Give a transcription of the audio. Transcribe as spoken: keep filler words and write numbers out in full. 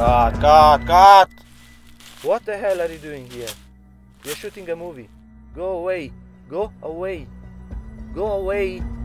God, God, God! What the hell are you doing here? You're shooting a movie. Go away. Go away. Go away.